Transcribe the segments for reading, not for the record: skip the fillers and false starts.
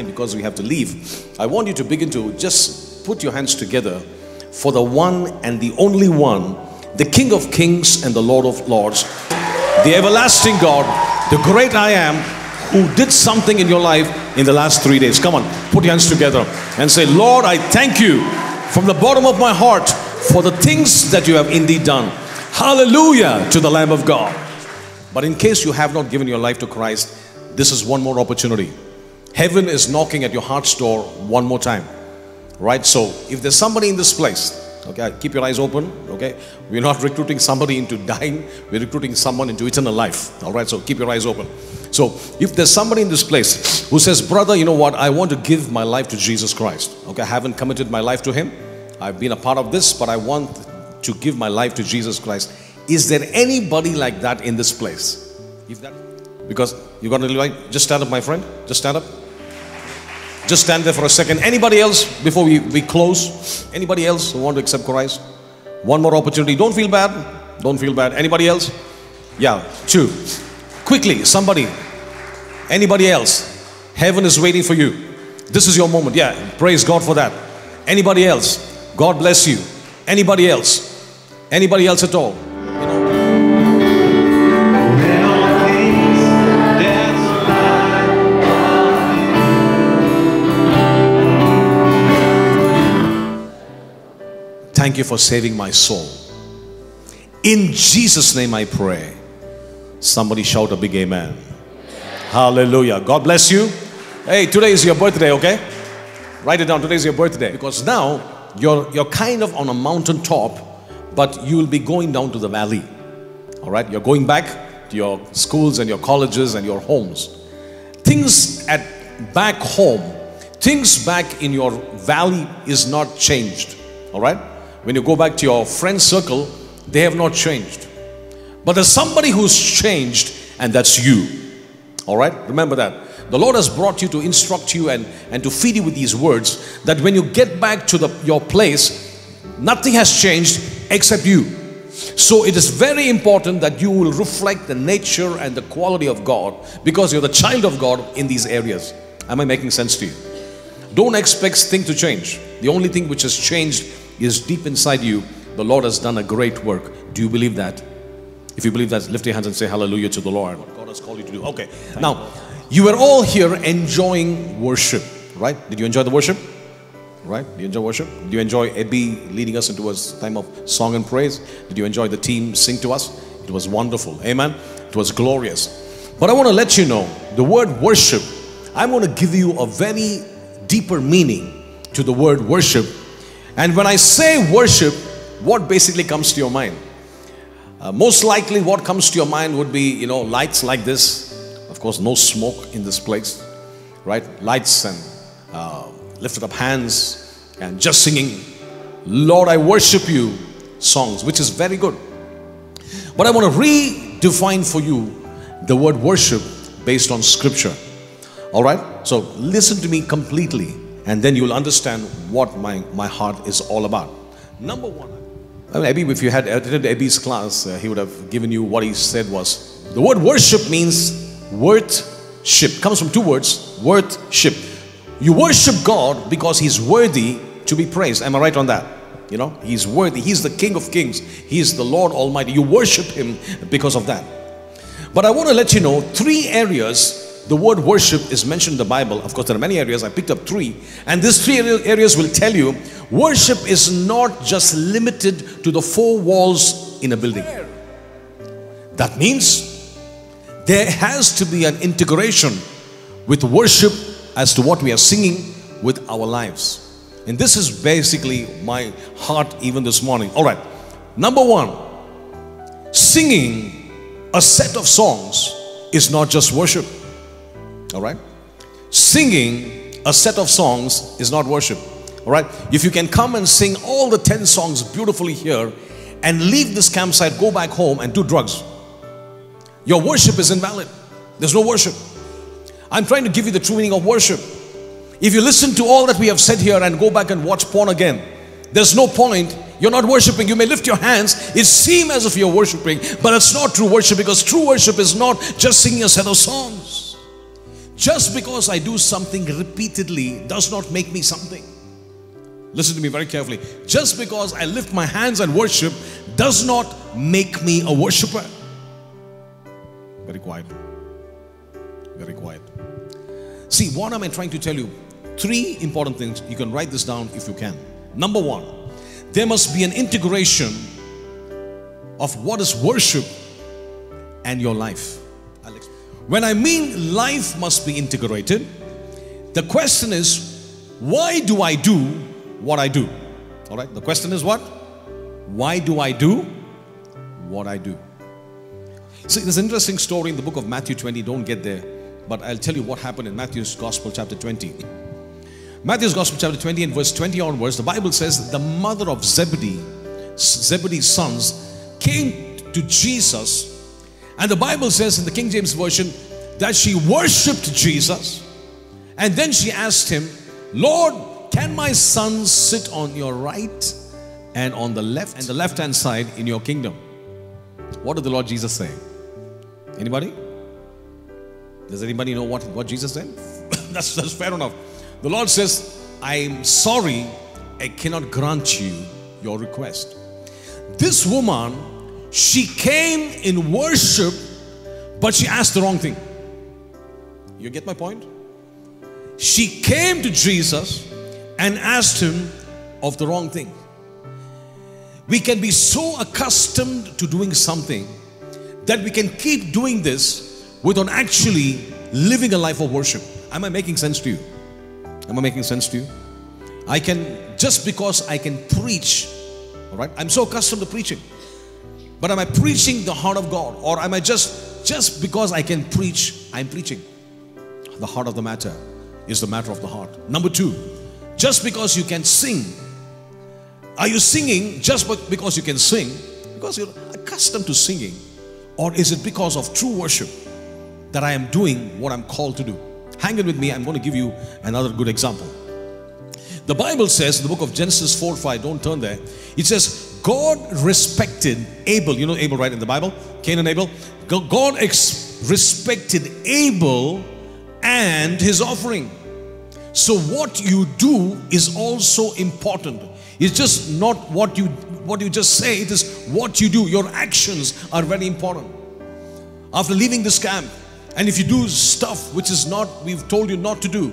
time because we have to leave. I want you to begin to just put your hands together for the one and the only one, the King of Kings and the Lord of Lords, the everlasting God, the great I am, who did something in your life in the last 3 days. Come on, put your hands together and say, Lord, I thank you from the bottom of my heart for the things that you have indeed done. Hallelujah to the Lamb of God. But in case you have not given your life to Christ, this is one more opportunity. Heaven is knocking at your heart's door one more time. Right? So, if there's somebody in this place, okay, keep your eyes open, okay? We're not recruiting somebody into dying, we're recruiting someone into eternal life. All right, so keep your eyes open. So, if there's somebody in this place who says, brother, you know what, I want to give my life to Jesus Christ. Okay, I haven't committed my life to Him. I've been a part of this, but I want to give my life to Jesus Christ. Is there anybody like that in this place? If that, because you got to like, just stand up, my friend. Just stand up. Just stand there for a second. Anybody else before we close? Anybody else who want to accept Christ? One more opportunity. Don't feel bad. Don't feel bad. Anybody else? Yeah, two. Quickly, somebody. Anybody else? Heaven is waiting for you. This is your moment. Yeah, praise God for that. Anybody else? God bless you. Anybody else? Anybody else at all? Thank you for saving my soul. In Jesus' name I pray. Somebody shout a big amen. Hallelujah. God bless you. Hey, today is your birthday, okay? Write it down. Today is your birthday. Because now you're kind of on a mountain top, but you will be going down to the valley. All right? You're going back to your schools and your colleges and your homes. Things at back home, things back in your valley is not changed. All right? When you go back to your friend's circle, they have not changed. But there's somebody who's changed, and that's you. All right? Remember that. The Lord has brought you to instruct you and to feed you with these words, that when you get back to your place, nothing has changed except you. So it is very important that you will reflect the nature and the quality of God, because you're the child of God in these areas. Am I making sense to you? Don't expect things to change. The only thing which has changed is deep inside you. The Lord has done a great work. Do you believe that? If you believe that, lift your hands and say hallelujah to the Lord. What God has called you to do. Okay. Now, you were all here enjoying worship, right? Did you enjoy the worship? Right? Did you enjoy worship? Did you enjoy Ebby leading us into a time of song and praise? Did you enjoy the team sing to us? It was wonderful. Amen? It was glorious. But I want to let you know, the word worship, I'm going to give you a very deeper meaning to the word worship. And when I say worship, what basically comes to your mind? Most likely what comes to your mind would be, you know, lights like this. Of course, no smoke in this place, right? Lights and lifted up hands and just singing, Lord, I worship you, songs, which is very good. But I want to redefine for you the word worship based on scripture. All right? So listen to me completely, and then you'll understand what my heart is all about. Number one, I mean, Abby, if you had attended Abby's class, he would have given you what he said was, the word worship means worth-ship. Comes from two words, worth-ship. You worship God because He's worthy to be praised. Am I right on that? You know, He's worthy. He's the King of Kings. He's the Lord Almighty. You worship Him because of that. But I want to let you know, three areas the word worship is mentioned in the Bible. Of course, there are many areas. I picked up three. And these three areas will tell you, worship is not just limited to the four walls in a building. That means there has to be an integration with worship as to what we are singing with our lives. And this is basically my heart even this morning. All right. Number one, singing a set of songs is not just worship. All right, singing a set of songs is not worship. All right, if you can come and sing all the 10 songs beautifully here and leave this campsite, go back home and do drugs, your worship is invalid. There's no worship. I'm trying to give you the true meaning of worship. If you listen to all that we have said here and go back and watch porn again, there's no point. You're not worshiping. You may lift your hands. It seems as if you're worshiping, but it's not true worship, because true worship is not just singing a set of songs. Just because I do something repeatedly does not make me something. Listen to me very carefully. Just because I lift my hands and worship does not make me a worshiper. Very quiet. Very quiet. See, what am I trying to tell you? Three important things. You can write this down if you can. Number one, there must be an integration of what is worship and your life. When I mean life must be integrated, the question is, why do I do what I do? All right, the question is what? Why do I do what I do? See, there's an interesting story in the book of Matthew 20. Don't get there, but I'll tell you what happened in Matthew's Gospel chapter 20. Matthew's Gospel chapter 20 and verse 20 onwards, the Bible says the mother of Zebedee, Zebedee's sons, came to Jesus. And the Bible says in the King James Version that she worshipped Jesus. And then she asked him, Lord, can my son sit on your right and on the left and the left-hand side in your kingdom? What did the Lord Jesus say? Anybody? Does anybody know what Jesus said? That's fair enough. The Lord says, I'm sorry, I cannot grant you your request. This woman, she came in worship, but she asked the wrong thing. You get my point? She came to Jesus and asked him of the wrong thing. We can be so accustomed to doing something that we can keep doing this without actually living a life of worship. Am I making sense to you? Am I making sense to you? Just because I can preach, all right? I'm so accustomed to preaching. But am I preaching the heart of God? Or am I just because I can preach, I'm preaching? The heart of the matter is the matter of the heart. Number two, just because you can sing. Are you singing just because you can sing? Because you're accustomed to singing? Or is it because of true worship that I am doing what I'm called to do? Hang in with me. I'm going to give you another good example. The Bible says in the book of Genesis 4:5, don't turn there. It says, God respected Abel. You know Abel, right, in the Bible? Cain and Abel. God respected Abel and his offering. So what you do is also important. It's just not what you just say. It is what you do. Your actions are very important. After leaving this camp, and if you do stuff which is not, we've told you not to do,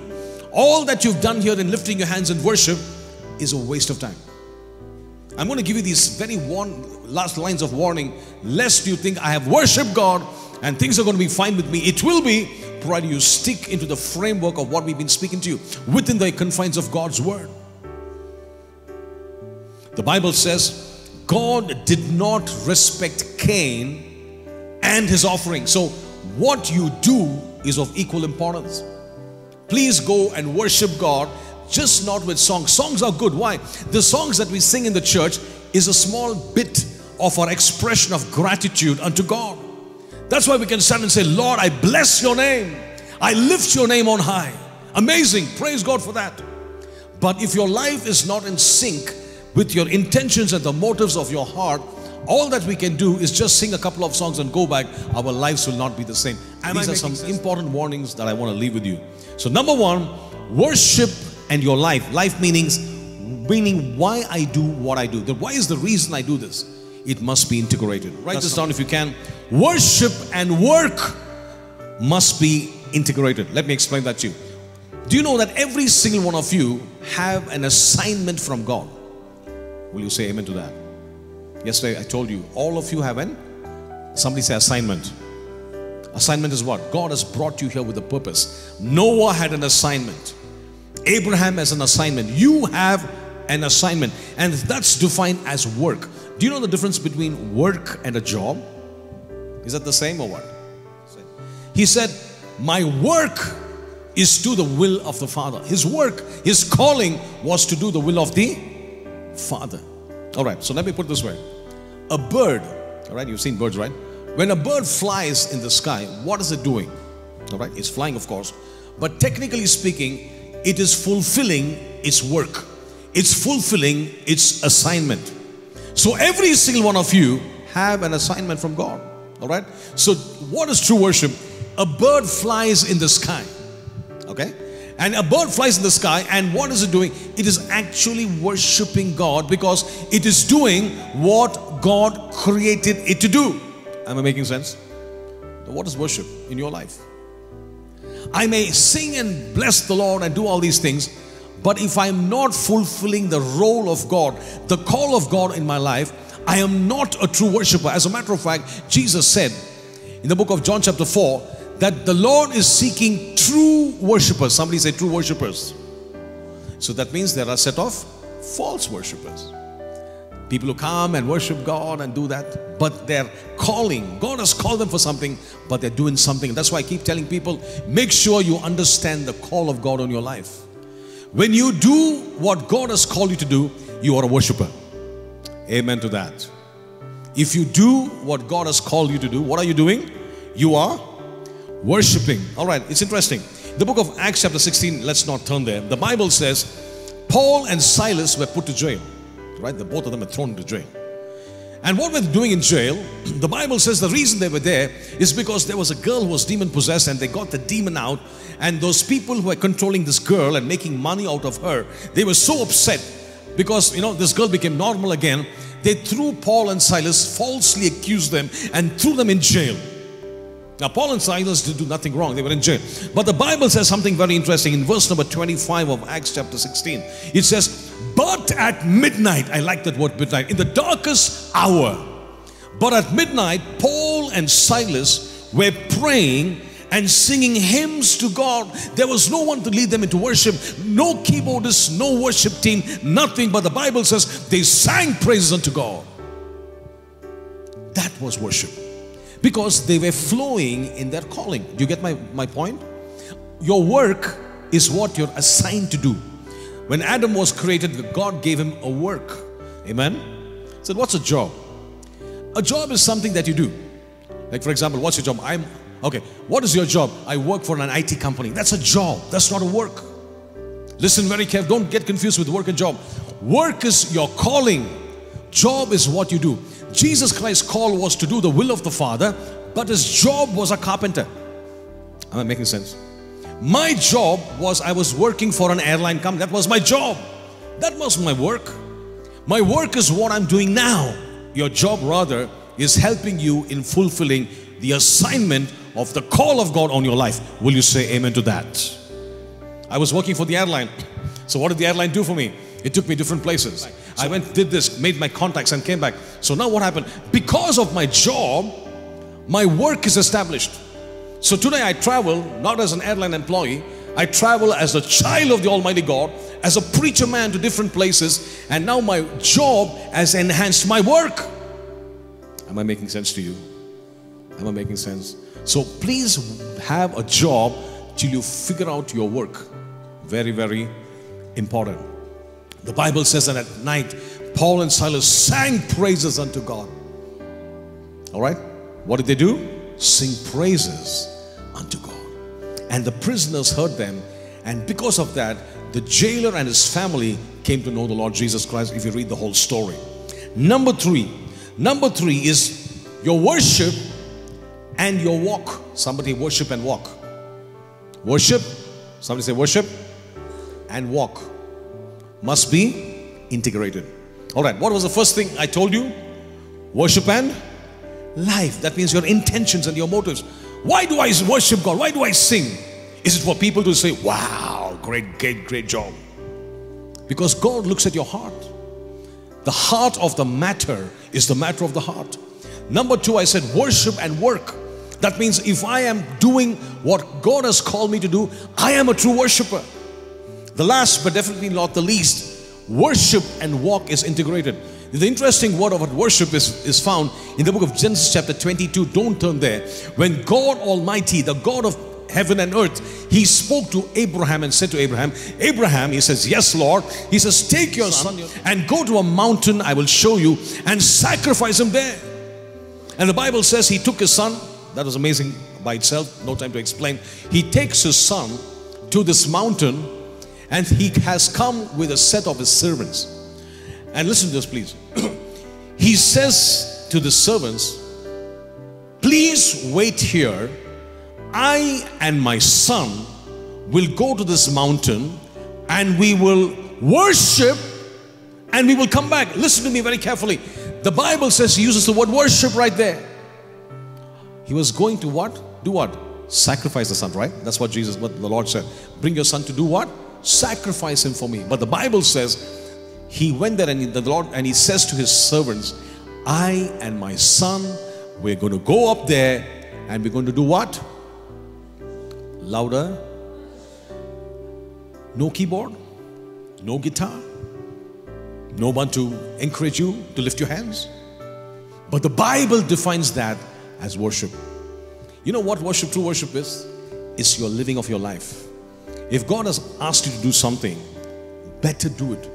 all that you've done here in lifting your hands in worship is a waste of time. I'm going to give you these very last lines of warning, lest you think I have worshipped God and things are going to be fine with me. It will be, provided you stick into the framework of what we've been speaking to you within the confines of God's word. The Bible says God did not respect Cain and his offering. So what you do is of equal importance. Please go and worship God. Just not with songs. Songs are good. Why? The songs that we sing in the church is a small bit of our expression of gratitude unto God. That's why we can stand and say, Lord, I bless your name. I lift your name on high. Amazing. Praise God for that. But if your life is not in sync with your intentions and the motives of your heart, all that we can do is just sing a couple of songs and go back. Our lives will not be the same. These are some important warnings that I want to leave with you. So number one, worship and your life. Life meaning why I do what I do. Why is the reason I do this? It must be integrated. Write this down if you can. Worship and work must be integrated. Let me explain that to you. Do you know that every single one of you have an assignment from God? Will you say amen to that? Yesterday I told you, all of you have somebody say assignment. Assignment is what? God has brought you here with a purpose. Noah had an assignment. Abraham has an assignment. You have an assignment, and that's defined as work. Do you know the difference between work and a job? Is that the same or what? He said, my work is to the will of the Father. His work, his calling was to do the will of the Father. All right, so let me put it this way. A bird, all right, you've seen birds, right? When a bird flies in the sky, what is it doing? All right, it's flying, of course, but technically speaking, it is fulfilling its work. It's fulfilling its assignment. So every single one of you have an assignment from God. All right. So what is true worship? A bird flies in the sky. Okay? And a bird flies in the sky, and what is it doing? It is actually worshipping God, because it is doing what God created it to do. Am I making sense? What is worship in your life? I may sing and bless the Lord and do all these things, but if I am not fulfilling the role of God, the call of God in my life, I am not a true worshiper. As a matter of fact, Jesus said in the book of John chapter 4, that the Lord is seeking true worshippers. Somebody say true worshippers. So that means there are a set of false worshippers. People who come and worship God and do that, but they're calling. God has called them for something, but they're doing something. That's why I keep telling people, make sure you understand the call of God on your life. When you do what God has called you to do, you are a worshipper. Amen to that. If you do what God has called you to do, what are you doing? You are worshipping. All right, it's interesting. The book of Acts chapter 16, let's not turn there. The Bible says, Paul and Silas were put to jail. Right, the both of them were thrown into jail. And what were they doing in jail? The Bible says the reason they were there is because there was a girl who was demon possessed, and they got the demon out. And those people who were controlling this girl and making money out of her, they were so upset because, you know, this girl became normal again. They threw Paul and Silas, falsely accused them, and threw them in jail. Now, Paul and Silas did do nothing wrong. They were in jail. But the Bible says something very interesting in verse number 25 of Acts chapter 16. It says, but at midnight, I like that word midnight, in the darkest hour, but at midnight, Paul and Silas were praying and singing hymns to God. There was no one to lead them into worship. No keyboardist, no worship team, nothing. But the Bible says they sang praises unto God. That was worship. Because they were flowing in their calling. Do you get my point? Your work is what you're assigned to do. When Adam was created, God gave him a work. Amen? He said, what's a job? A job is something that you do. Like, for example, what's your job? Okay, what is your job? I work for an IT company. That's a job. That's not a work. Listen very carefully. Don't get confused with work and job. Work is your calling. Job is what you do. Jesus Christ's call was to do the will of the Father, but his job was a carpenter. Am I making sense? My job was I was working for an airline company. That was my job. That was my work. My work is what I'm doing now. Your job rather is helping you in fulfilling the assignment of the call of God on your life. Will you say amen to that? I was working for the airline. So what did the airline do for me? It took me different places. Right. So I went, did this, made my contacts and came back. So now what happened? Because of my job, my work is established. So today I travel not as an airline employee. I travel as a child of the Almighty God, as a preacher man to different places. And now my job has enhanced my work. Am I making sense to you? Am I making sense? So please have a job till you figure out your work. Very, very important. The Bible says that at night, Paul and Silas sang praises unto God. All right? What did they do? Sing praises unto God. And the prisoners heard them. And because of that, the jailer and his family came to know the Lord Jesus Christ, if you read the whole story. Number three is your worship and your walk. Somebody worship and walk. Worship. Somebody say worship and walk. Must be integrated. All right, what was the first thing I told you? Worship and life. That means your intentions and your motives. Why do I worship God? Why do I sing? Is it for people to say, wow, great job? Because God looks at your heart. The heart of the matter is the matter of the heart. Number 2, I said worship and work. That means if I am doing what God has called me to do, I am a true worshiper. The last, but definitely not the least, worship and walk is integrated. The interesting word of worship is found in the book of Genesis chapter 22. Don't turn there. When God Almighty, the God of heaven and earth, He spoke to Abraham and said to Abraham, Abraham, He says, yes, Lord. He says, take your son and go to a mountain I will show you and sacrifice him there. And the Bible says he took his son. That was amazing by itself. No time to explain. He takes his son to this mountain. And he has come with a set of his servants. And listen to this, please. He says to the servants, please wait here. I and my son will go to this mountain and we will worship and we will come back. Listen to me very carefully. The Bible says, he uses the word worship right there. He was going to what? Do what? Sacrifice the son, right? That's what Jesus, what the Lord said. Bring your son to do what? Sacrifice him for me. But the Bible says, he went there and the Lord, and he says to his servants, I and my son, we're going to go up there and we're going to do what? Louder. No keyboard, no guitar, no one to encourage you to lift your hands. But the Bible defines that as worship. You know what worship, true worship is? It's your living of your life. If God has asked you to do something, better do it.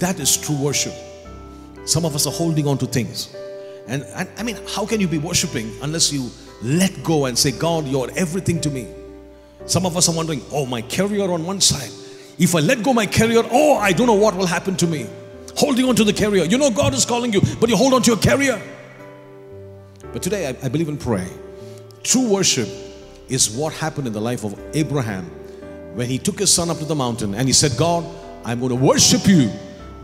That is true worship. Some of us are holding on to things. And I mean, how can you be worshiping unless you let go and say, God, you're everything to me. Some of us are wondering, oh, my career on one side. If I let go my career, oh, I don't know what will happen to me. Holding on to the career. You know God is calling you, but you hold on to your career. But today, I believe in prayer. True worship is what happened in the life of Abraham when he took his son up to the mountain and he said, God, I'm going to worship you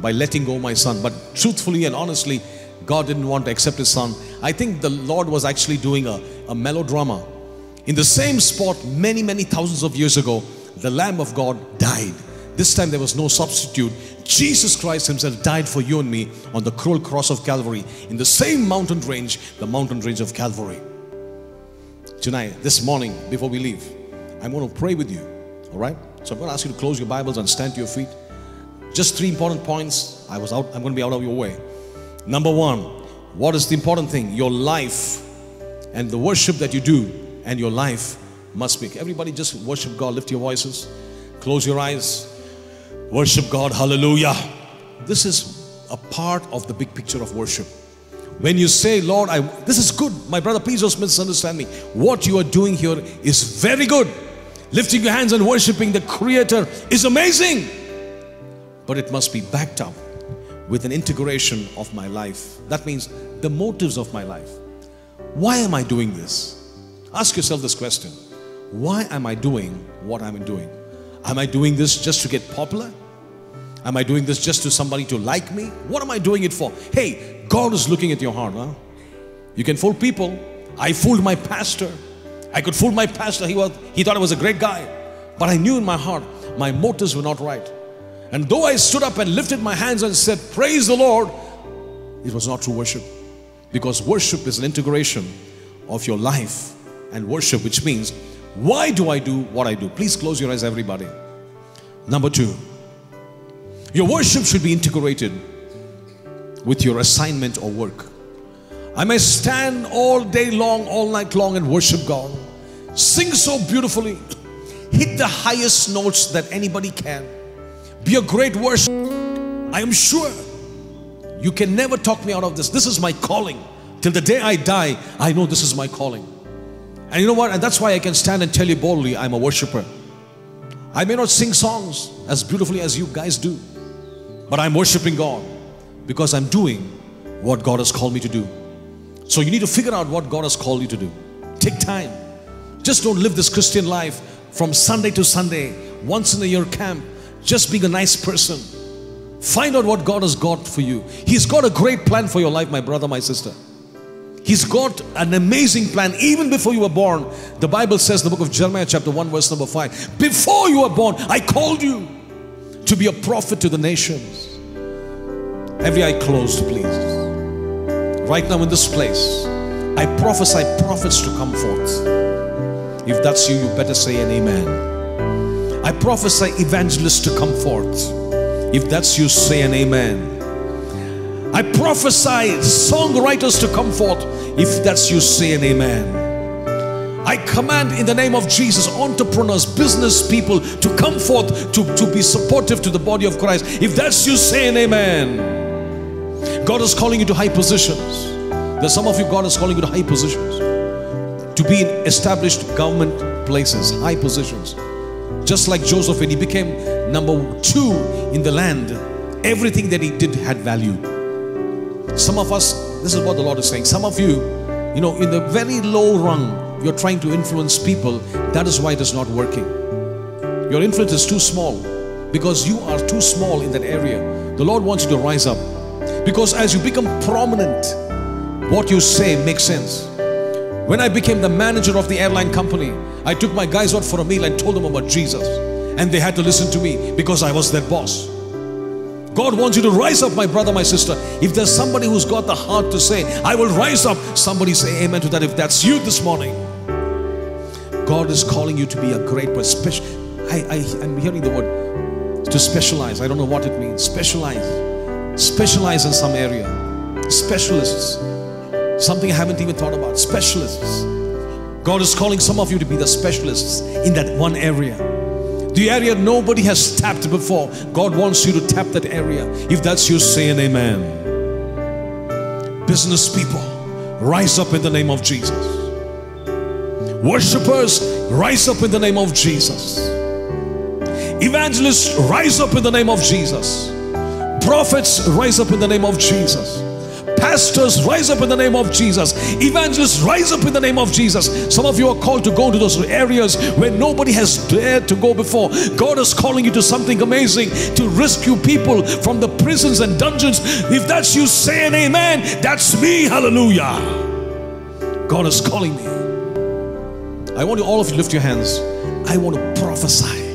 by letting go my son. But truthfully and honestly, God didn't want to accept his son. I think the Lord was actually doing a melodrama. In the same spot, many thousands of years ago, the Lamb of God died. This time there was no substitute. Jesus Christ himself died for you and me on the cruel cross of Calvary in the same mountain range, the mountain range of Calvary. Tonight, this morning, before we leave, I'm going to pray with you, all right? So I'm going to ask you to close your Bibles and stand to your feet. Just three important points. I'm going to be out of your way. Number one, what is the important thing? Your life and the worship that you do and your life must be. Everybody just worship God. Lift your voices. Close your eyes. Worship God. Hallelujah. This is a part of the big picture of worship. When you say, Lord, this is good. My brother, please don't misunderstand me. What you are doing here is very good. Lifting your hands and worshiping the Creator is amazing. But it must be backed up with an integration of my life. That means the motives of my life. Why am I doing this? Ask yourself this question. Why am I doing what I'm doing? Am I doing this just to get popular? Am I doing this just to somebody to like me? What am I doing it for? Hey, God is looking at your heart. Huh? You can fool people. I fooled my pastor. I could fool my pastor. He thought I was a great guy. But I knew in my heart, my motives were not right. And though I stood up and lifted my hands and said, praise the Lord, it was not true worship. Because worship is an integration of your life and worship, which means, why do I do what I do? Please close your eyes, everybody. Number two, your worship should be integrated with your assignment or work. I may stand all day long, all night long and worship God. Sing so beautifully. Hit the highest notes that anybody can. Be a great worshiper. I am sure you can never talk me out of this. This is my calling. Till the day I die, I know this is my calling. And you know what? And that's why I can stand and tell you boldly, I'm a worshiper. I may not sing songs as beautifully as you guys do, but I'm worshiping God because I'm doing what God has called me to do. So you need to figure out what God has called you to do. Take time. Just don't live this Christian life from Sunday to Sunday, once in a year camp, just being a nice person. Find out what God has got for you. He's got a great plan for your life, my brother, my sister. He's got an amazing plan. Even before you were born, the Bible says in the book of Jeremiah chapter 1 verse number 5, before you were born, I called you to be a prophet to the nations. Every eye closed, please. Right now in this place, I prophesy prophets to come forth. If that's you, you better say an amen. I prophesy evangelists to come forth. If that's you, say an amen. I prophesy songwriters to come forth. If that's you, say an amen. I command in the name of Jesus, entrepreneurs, business people to come forth to be supportive to the body of Christ. If that's you, say an amen. God is calling you to high positions. There's some of you, God is calling you to high positions. To be in established government places, high positions. Just like Joseph, when he became number 2 in the land, everything that he did had value. Some of us, this is what the Lord is saying. Some of you, you know, in the very low rung, you're trying to influence people. That is why it is not working. Your influence is too small because you are too small in that area. The Lord wants you to rise up, because as you become prominent, what you say makes sense. When I became the manager of the airline company, I took my guys out for a meal and told them about Jesus, and they had to listen to me because I was their boss. God wants you to rise up, my brother, my sister. If there's somebody who's got the heart to say, I will rise up, somebody say amen to that. If that's you this morning, God is calling you to be a great person. I'm hearing the word to specialize. I don't know what it means. Specialize in some area. Specialists, something I haven't even thought about. Specialists. God is calling some of you to be the specialists in that one area, the area nobody has tapped before. God wants you to tap that area. If that's you, say an amen. Business people, rise up in the name of Jesus. Worshippers, rise up in the name of Jesus. Evangelists, rise up in the name of Jesus. Prophets, rise up in the name of Jesus. Pastors, rise up in the name of Jesus. Evangelists, rise up in the name of Jesus. Some of you are called to go to those areas where nobody has dared to go before. God is calling you to something amazing, to rescue people from the prisons and dungeons. If that's you, say an amen. That's me. Hallelujah. God is calling me. I want you, all of you, lift your hands. I want to prophesy.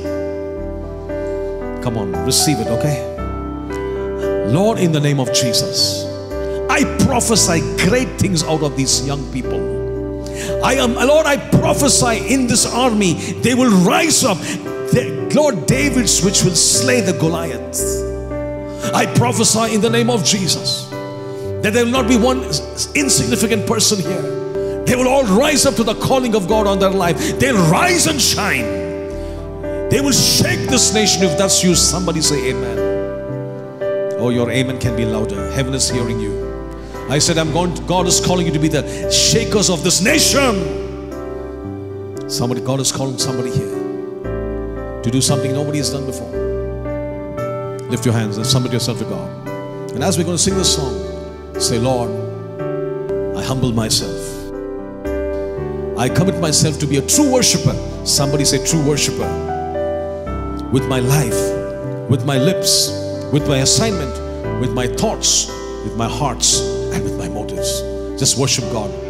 Come on, receive it, okay? Lord, in the name of Jesus, I prophesy great things out of these young people. Lord, I prophesy in this army, they will rise up. Lord, Davids which will slay the Goliath. I prophesy in the name of Jesus that there will not be one insignificant person here. They will all rise up to the calling of God on their life. They'll rise and shine. They will shake this nation. If that's you, somebody say amen. Oh, your amen can be louder. Heaven is hearing you. I said, God is calling you to be the shakers of this nation. God is calling somebody here to do something nobody has done before. Lift your hands and submit yourself to God. And as we're going to sing this song, say, Lord, I humble myself. I commit myself to be a true worshiper. Somebody say true worshiper. With my life, with my lips, with my assignment, with my thoughts, with my hearts, and with my motives. Just worship God.